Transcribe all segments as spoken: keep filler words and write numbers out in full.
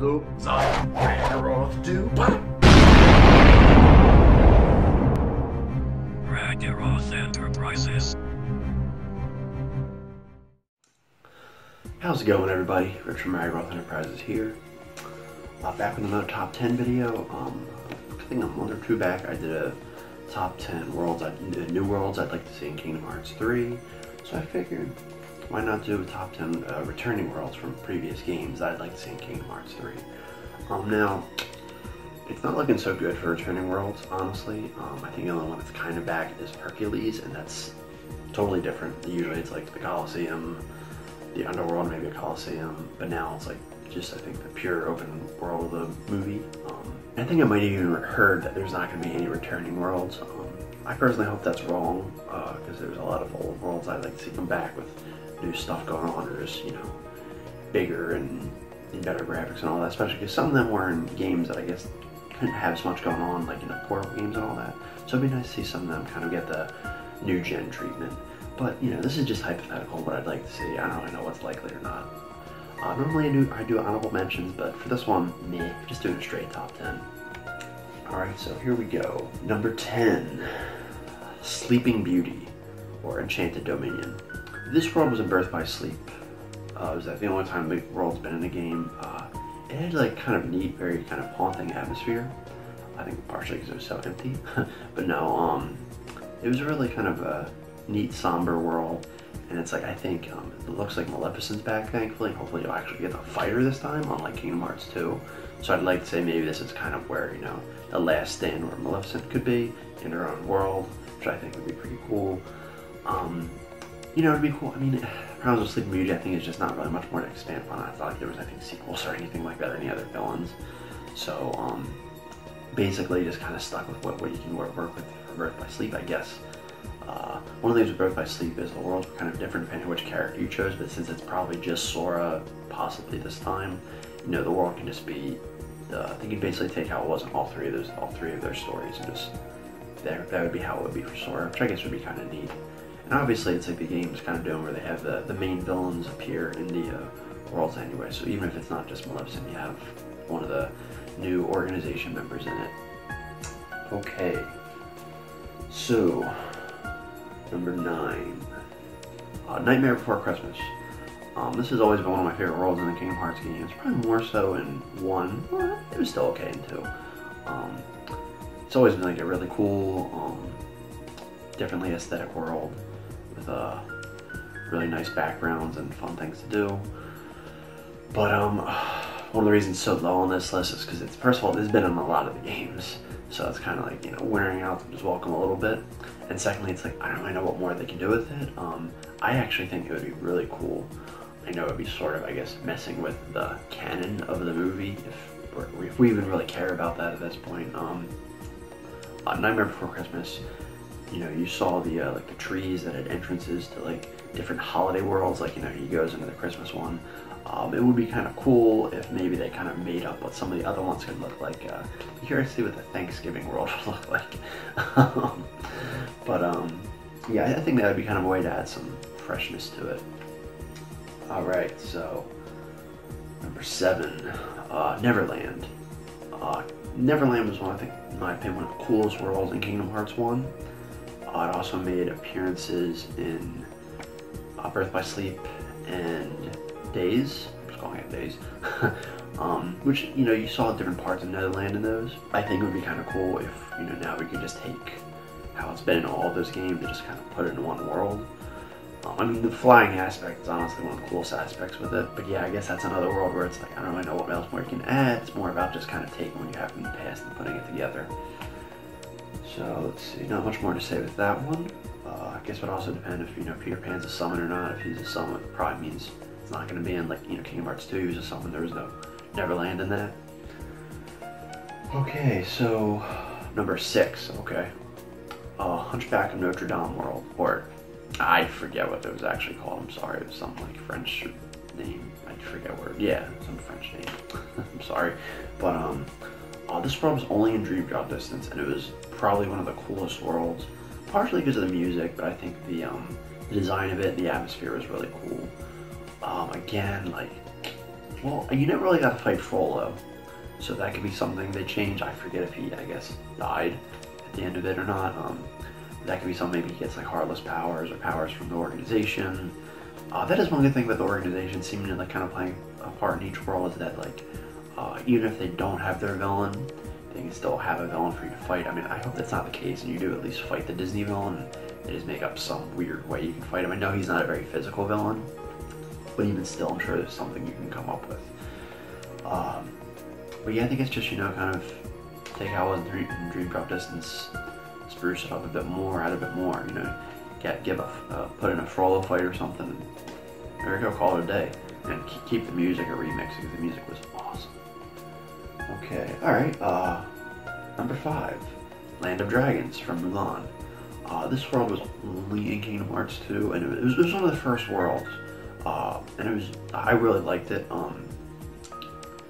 looks like Ragiroth do. Ragiroth Enterprises. How's it going, everybody? Rich from Ragiroth Enterprises here. Uh, back with another top ten video. Um, I think I'm one or two back. I did a top ten worlds, I, new worlds I'd like to see in Kingdom Hearts three. So I figured, why not do a top ten uh, returning worlds from previous games that I'd like to see in Kingdom Hearts three. Um, now, it's not looking so good for returning worlds, honestly. Um, I think the only one that's kind of back is Hercules, and that's totally different. Usually it's like the Colosseum, the Underworld, maybe a Colosseum, but now it's like just, I think, the pure open world of the movie. Um, I think I might even heard that there's not going to be any returning worlds. Um, I personally hope that's wrong, because uh, there's a lot of old worlds I'd like to see come back with new stuff going on, or just, you know, bigger and, and better graphics and all that, especially because some of them were in games that I guess couldn't have as much going on, like in the portal games and all that. So it'd be nice to see some of them kind of get the new gen treatment. But, you know, this is just hypothetical, what I'd like to see. I don't really know what's likely or not. Uh, normally I do, I do honorable mentions, but for this one, meh, just doing a straight top ten. Alright, so here we go. Number ten, Sleeping Beauty, or Enchanted Dominion. This world was in Birth by Sleep. Uh, it was like the only time the world's been in a game. Uh, it had like kind of neat, very kind of haunting atmosphere. I think partially because it was so empty. But no, um, it was really kind of a neat, somber world. And it's like, I think, um, it looks like Maleficent's back, thankfully. Hopefully you'll actually get the fighter this time, unlike Kingdom Hearts two. So I'd like to say maybe this is kind of where, you know, the last stand where Maleficent could be in her own world, which I think would be pretty cool. Um, You know, it'd be cool. I mean, problems with Sleeping Beauty, I think, is just not really much more to expand upon. I thought like there was, I think, sequels or anything like that, or any other villains. So, um, basically, just kind of stuck with what, what you can work with for Birth by Sleep, I guess. Uh, one of the things with Birth by Sleep is the worlds were kind of different depending on which character you chose, but since it's probably just Sora, possibly this time, you know, the world can just be, uh, I think you basically take how it was in all three of those, all three of their stories, and just, that, that would be how it would be for Sora, which I guess would be kind of neat. And obviously it's like the game's kind of doing where they have the, the main villains appear in the uh, worlds anyway, so even if it's not just Maleficent, you have one of the new organization members in it. Okay, so number nine, uh, Nightmare Before Christmas. Um, this has always been one of my favorite worlds in the Kingdom Hearts game. It's probably more so in one, well, it was still okay in two. Um, it's always been like a really cool, um, differently aesthetic world. With uh, really nice backgrounds and fun things to do. But um, one of the reasons it's so low on this list is because it's, first of all, it's been in a lot of the games. So it's kind of like, you know, wearing out the welcome a little bit. And secondly, it's like, I don't really know what more they can do with it. Um, I actually think it would be really cool. I know it would be sort of, I guess, messing with the canon of the movie, if, we're, if we even really care about that at this point. Um, uh, Nightmare Before Christmas, you know, you saw the uh, like the trees that had entrances to like different holiday worlds. Like, you know, he goes into the Christmas one. Um, it would be kind of cool if maybe they kind of made up what some of the other ones could look like. Uh, you already see what the Thanksgiving world would look like. um, but um, yeah, I think that would be kind of a way to add some freshness to it. All right, so number seven, uh, Neverland. Uh, Neverland was one, I think, in my opinion, one of the coolest worlds in Kingdom Hearts one. Uh, it also made appearances in uh, Birth by Sleep and Days. I'm just calling it Days. um, which, you know, you saw different parts of Neverland in those. I think it would be kind of cool if, you know, now we could just take how it's been in all of those games and just kind of put it in one world. Um, I mean, the flying aspect is honestly one of the coolest aspects with it. But yeah, I guess that's another world where it's like, I don't really know what else more you can add. It's more about just kind of taking what you have in the past and putting it together. So let's see, not much more to say with that one. Uh, I guess it would also depend if, you know, Peter Pan's a summon or not. If he's a summon, it probably means it's not going to be in, like, you know, Kingdom Hearts two. He was a summon. There was no Neverland in that. Okay, so number six. Okay, uh, Hunchback of Notre Dame world, or I forget what it was actually called. I'm sorry, it was something like French name. I forget where. Yeah, some French name. I'm sorry, but um. Uh, this world was only in Dream Drop Distance, and it was probably one of the coolest worlds, partially because of the music, but I think the, um, the design of it, the atmosphere was really cool. Um, again, like, Well, you never really got to play Frollo, so that could be something they change. I forget if he, I guess, died at the end of it or not. Um, that could be something. Maybe he gets like Heartless powers or powers from the organization. Uh, that is one good thing about the organization seeming to like kind of playing a part in each world, is that like uh, even if they don't have their villain, they can still have a villain for you to fight. I mean, I hope that's not the case, and you do at least fight the Disney villain. They just make up some weird way you can fight him. I know he's not a very physical villain, but even still, I'm sure there's something you can come up with. Um, but yeah, I think it's just, you know, kind of take how it was in Dream Drop Distance, spruce it up a bit more, add a bit more, you know. Get, give a, uh, put in a Frollo fight or something, and there we go, call it a day. And keep the music a remix, because the music was awesome. Okay, alright, uh, number five, Land of Dragons from Mulan. Uh, this world was only in Kingdom Hearts two, and it was, it was one of the first worlds, uh, and it was, I really liked it. Um,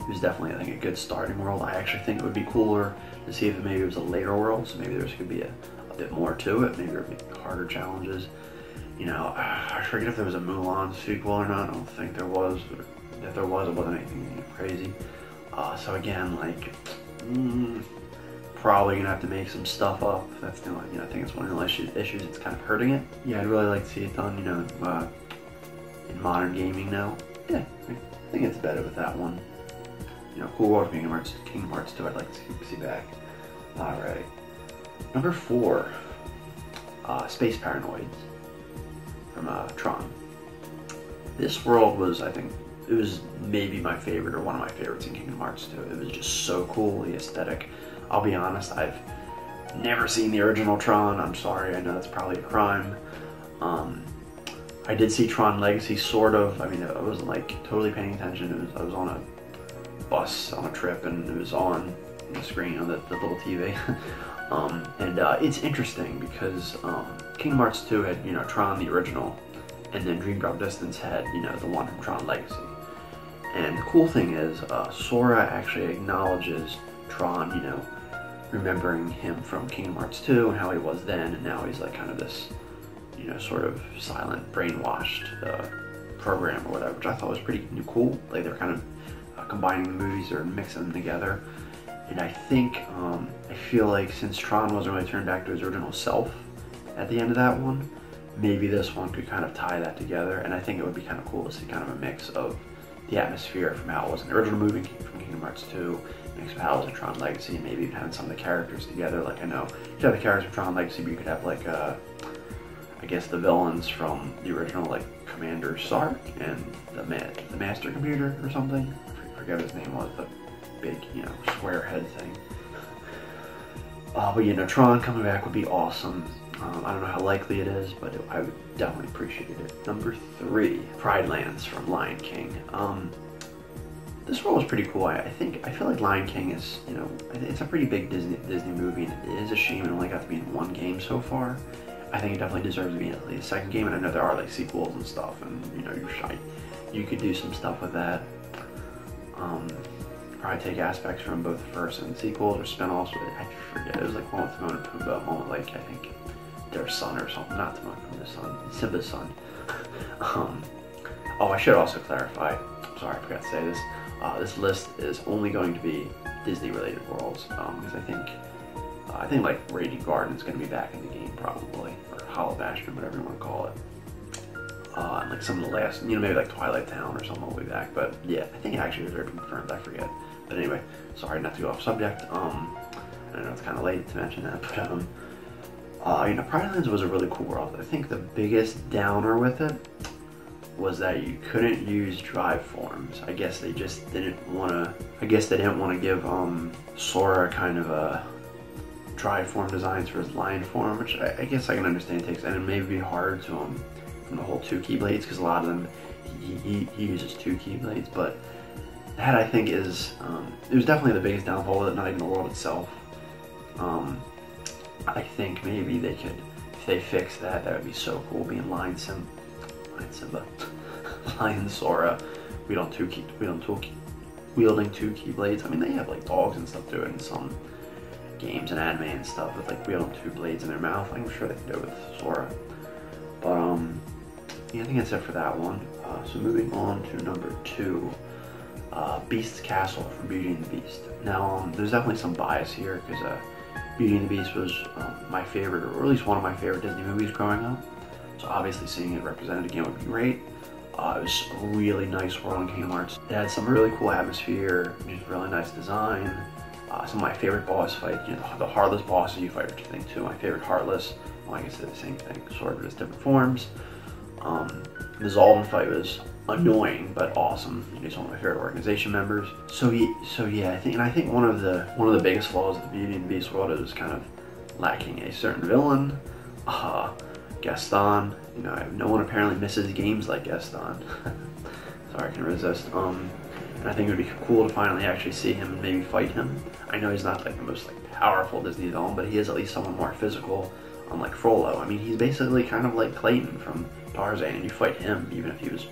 it was definitely, I think, a good starting world. I actually think it would be cooler to see if maybe it was a later world, so maybe there could be a bit more to it, maybe there would be harder challenges. You know, I forget if there was a Mulan sequel or not. I don't think there was. If there was, it wasn't anything crazy. Uh, so again, like, mm, probably gonna have to make some stuff up. That's the only, you know, I think it's one of the issues, issues that's kind of hurting it. Yeah, I'd really like to see it done, you know, uh, in modern gaming now. Yeah, I think it's better with that one. You know, cool world of Kingdom Hearts, Kingdom Hearts two, I'd like to see back. Alright. Number four, uh, Space Paranoids from uh, Tron. This world was, I think, it was maybe my favorite or one of my favorites in Kingdom Hearts two. It was just so cool, the aesthetic. I'll be honest, I've never seen the original Tron. I'm sorry, I know that's probably a crime. Um, I did see Tron Legacy, sort of. I mean, I wasn't like totally paying attention. It was, I was on a bus on a trip, and it was on the screen on the, the little T V. Um, and uh, it's interesting because um, Kingdom Hearts two had, you know, Tron the original, and then Dream Drop Distance had, you know, the one from Tron Legacy. And the cool thing is, uh, Sora actually acknowledges Tron, you know, remembering him from Kingdom Hearts two and how he was then, and now he's like kind of this, you know, sort of silent, brainwashed uh, program or whatever, which I thought was pretty cool. Like they're kind of uh, combining the movies or mixing them together. And I think, um, I feel like since Tron wasn't really turned back to his original self at the end of that one, maybe this one could kind of tie that together. And I think it would be kind of cool to see kind of a mix of the atmosphere from how it was in the original movie from Kingdom Hearts two, mix of how it was in Tron Legacy, and maybe even having some of the characters together. Like I know you could have the characters from Tron Legacy, but you could have like, uh, I guess the villains from the original, like Commander Sark and the, Ma the Master Computer or something. I forget what his name was, but big, you know, square head thing. Uh, but, you know, Tron coming back would be awesome. Um, I don't know how likely it is, but it, I would definitely appreciate it. Number three, Pride Lands from Lion King. Um, this world was pretty cool. I, I think, I feel like Lion King is, you know, it's a pretty big Disney, Disney movie, and it is a shame it only got to be in one game so far. I think it definitely deserves to be in at least a second game, and I know there are, like, sequels and stuff, and, you know, you're shy. You could do some stuff with that. Um... Probably take aspects from both the first and sequels or spin-offs. I forget. It was like one with Timon and Pumbaa, one with like I think their son or something. Not Timon from the son, Simba's son. um, oh, I should also clarify. Sorry, I forgot to say this. Uh, this list is only going to be Disney-related worlds um, because I think uh, I think like Radiant Garden is going to be back in the game probably, or Hollow Bastion, whatever you want to call it. Uh, and like some of the last, you know, maybe like Twilight Town or something will be back. But yeah, I think it actually was already confirmed. I forget. But anyway, sorry not to go off subject. Um, I know it's kind of late to mention that, but um, uh, you know, Pride Lands was a really cool world. I think the biggest downer with it was that you couldn't use drive forms. I guess they just didn't want to. I guess they didn't want to give um Sora kind of a drive form designs for his lion form, which I, I guess I can understand takes, and it may be hard to him from the whole two keyblades because a lot of them he, he, he uses two keyblades, but. That I think is, um, it was definitely the biggest downfall of it, not even the world itself. Um, I think maybe they could, if they fix that, that would be so cool, being Lion Simba, Lion Simba, Lion Sora, we don't two key, we don't two key, wielding two keyblades. I mean, they have like dogs and stuff do it in some games and anime and stuff, with like wielding two blades in their mouth. I'm sure they can do it with Sora. But um, yeah, I think that's it for that one. Uh, so moving on to number two. uh, Beast's Castle from Beauty and the Beast. Now, um, there's definitely some bias here because uh, Beauty and the Beast was um, my favorite, or at least one of my favorite Disney movies growing up. So obviously seeing it represented again would be great. Uh, it was a really nice world in Kingdom Hearts. It had some really cool atmosphere, just really nice design. Uh, some of my favorite boss fights, you know, the Heartless bosses you fight, which I think too, my favorite Heartless, well, I guess they're the same thing, sort of just different forms. Um, the Zoldwin fight was annoying but awesome. He's one of my favorite organization members. So he, so yeah, I think, and I think one of the one of the biggest flaws of the Beauty and the Beast world is kind of lacking a certain villain. Uh, Gaston, you know, no one apparently misses games like Gaston. Sorry, I can resist. Um, and I think it would be cool to finally actually see him and maybe fight him. I know he's not like the most like powerful Disney villain, but he is at least someone more physical, unlike Frollo. I mean, he's basically kind of like Clayton from Tarzan, and you fight him even if he was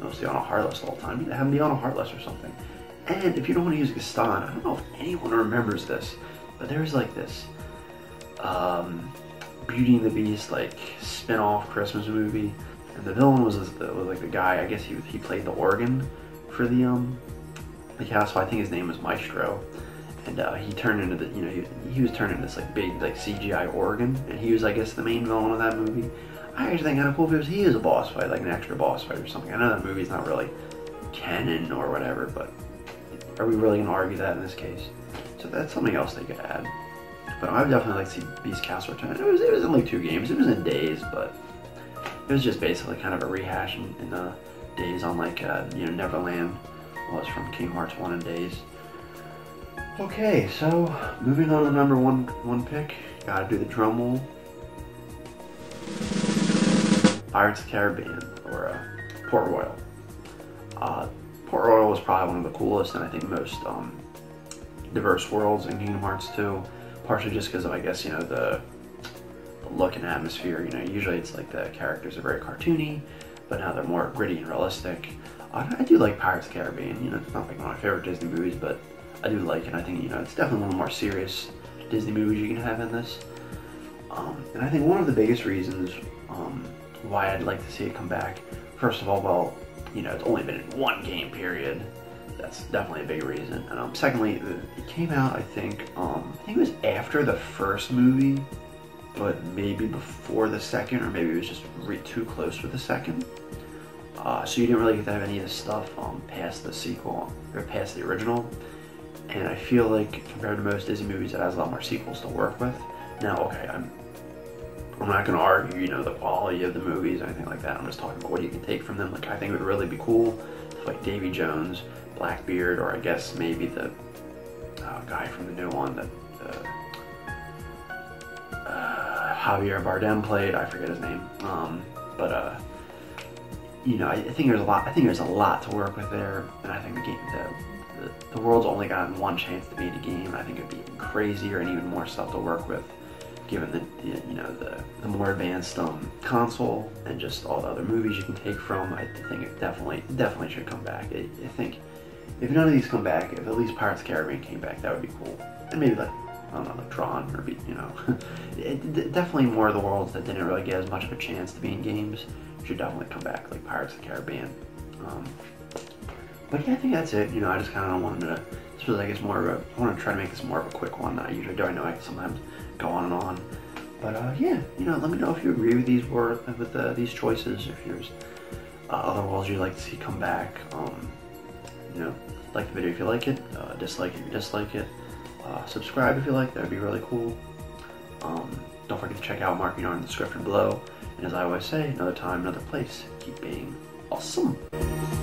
mostly on a Heartless all the time. You have him be on a Heartless or something. And if you don't want to use Gaston, I don't know if anyone remembers this, but there's like this um, Beauty and the Beast like spin-off Christmas movie, and the villain was, was like the guy, I guess he, he played the organ for the um the castle. I think his name was Maestro, and uh, he turned into the, you know, he, he was turned into this like big like C G I organ, and he was, I guess, the main villain of that movie. I actually think kind of cool if it was he is a boss fight, like an extra boss fight or something. I know that movie's not really canon or whatever, but are we really gonna argue that in this case? So that's something else they could add. But I would definitely like to see Beast Castle return. It was, it was in like two games. It was in Days, but it was just basically kind of a rehash in, in uh, Days on like, uh, you know, Neverland was from Kingdom Hearts one and Days. Okay, so moving on to the number one, one pick. Gotta do the drum roll. Pirates of the Caribbean, or uh, Port Royal. Uh, Port Royal was probably one of the coolest and I think most um, diverse worlds in Kingdom Hearts two. Partially just because of, I guess, you know, the, the look and atmosphere. You know, usually it's like the characters are very cartoony, but now they're more gritty and realistic. I, I do like Pirates of the Caribbean. You know, it's not like one of my favorite Disney movies, but I do like it. I think, you know, it's definitely one of the more serious Disney movies you can have in this. Um, and I think one of the biggest reasons um, why I'd like to see it come back, first of all, well, you know, it's only been in one game period. That's definitely a big reason. And um, secondly, it came out, I think, um, I think it was after the first movie, but maybe before the second, or maybe it was just re too close with the second. Uh, so you didn't really get to have any of the stuff um, past the sequel, or past the original. And I feel like, compared to most Disney movies, it has a lot more sequels to work with. Now, okay, I'm, I'm not going to argue, you know, the quality of the movies or anything like that. I'm just talking about what you can take from them. Like, I think it would really be cool to fight Davy Jones, Blackbeard, or I guess maybe the uh, guy from the new one that uh, uh, Javier Bardem played. I forget his name. Um, but uh, you know, I, I think there's a lot. I think there's a lot to work with there, and I think the game, the, the, the world's only gotten one chance to be in a game. I think it'd be even crazier and even more stuff to work with, given the, the you know the, the more advanced um, console and just all the other movies you can take from. I think it definitely definitely should come back. I, I think. If none of these come back, if at least Pirates of the Caribbean came back, that would be cool. And maybe like, I don't know, like Tron, or be, you know. it, definitely more of the worlds that didn't really get as much of a chance to be in games should definitely come back, like Pirates of the Caribbean. Um, but yeah, I think that's it. You know, I just kind of wanted to, this was I guess more of a, I want to try to make this more of a quick one. I usually do, I know I sometimes go on and on. But uh, yeah, you know, let me know if you agree with these, words, with uh, these choices, if there's uh, other worlds you'd like to see come back. Um, You know, like the video if you like it, uh, dislike it if you dislike it, uh, subscribe if you like, that would be really cool. Um, don't forget to check out Mark Yarn in the description below, and as I always say, another time, another place, keep being awesome.